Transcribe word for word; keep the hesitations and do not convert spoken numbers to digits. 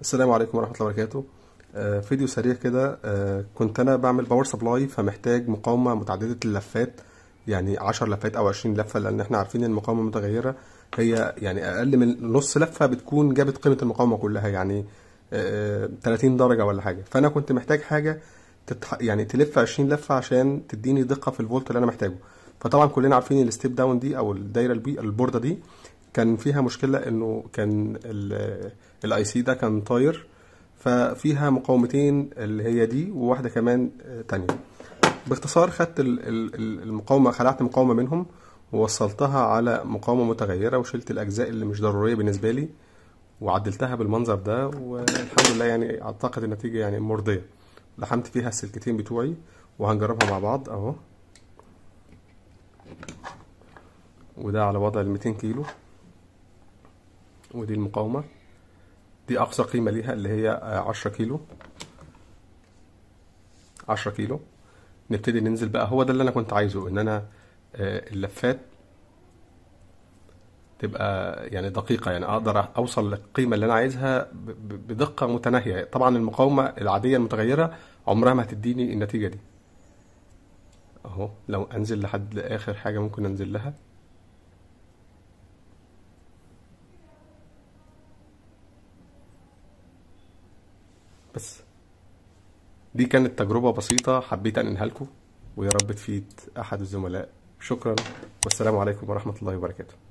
السلام عليكم ورحمة الله وبركاته. آه فيديو سريع كده. آه كنت انا بعمل باور سبلاي، فمحتاج مقاومة متعددة اللفات، يعني عشر لفات او عشرين لفة، لان احنا عارفين ان المقاومة متغيرة، هي يعني اقل من نص لفة بتكون جابت قيمة المقاومة كلها، يعني آه تلاتين درجة ولا حاجة. فانا كنت محتاج حاجة تتح... يعني تلف عشرين لفة عشان تديني دقة في الفولت اللي انا محتاجه. فطبعا كلنا عارفين الستيب داون دي او الدايرة البي البوردة دي كان فيها مشكلة، انه كان الاي سي ده كان طاير، ففيها مقاومتين اللي هي دي وواحدة كمان تانية. باختصار خدت المقاومة، خلعت مقاومة منهم ووصلتها على مقاومة متغيرة، وشلت الاجزاء اللي مش ضرورية بالنسبة لي وعدلتها بالمنظر ده، والحمد لله يعني اعتقد النتيجة يعني مرضية. لحمت فيها السلكتين بتوعي وهنجربها مع بعض اهو، وده على وضع ال مئتين كيلو، ودي المقاومة، دي أقصى قيمة ليها اللي هي عشرة كيلو، عشرة كيلو. نبتدي ننزل بقى. هو ده اللي أنا كنت عايزه، إن أنا اللفات تبقى يعني دقيقة، يعني أقدر أوصل للقيمة اللي أنا عايزها بدقة متناهية. طبعا المقاومة العادية المتغيرة عمرها ما هتديني النتيجة دي أهو. لو أنزل لحد آخر حاجة ممكن أنزل لها، بس دي كانت تجربة بسيطة حبيت أنقلها لكم، ويا رب تفيد أحد الزملاء. شكرا والسلام عليكم ورحمة الله وبركاته.